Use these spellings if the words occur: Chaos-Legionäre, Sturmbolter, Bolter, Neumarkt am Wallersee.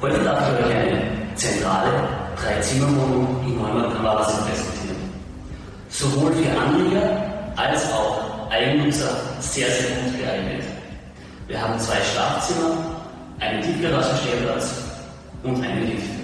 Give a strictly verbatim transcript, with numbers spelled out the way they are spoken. Heute darf ich euch eine zentrale Dreizimmerwohnung in Neumarkt am Wallersee präsentieren. Sowohl für Anleger als auch Eigennutzer sehr, sehr gut geeignet. Wir haben zwei Schlafzimmer, einen Tiefgaragenstellplatz und einen Lift.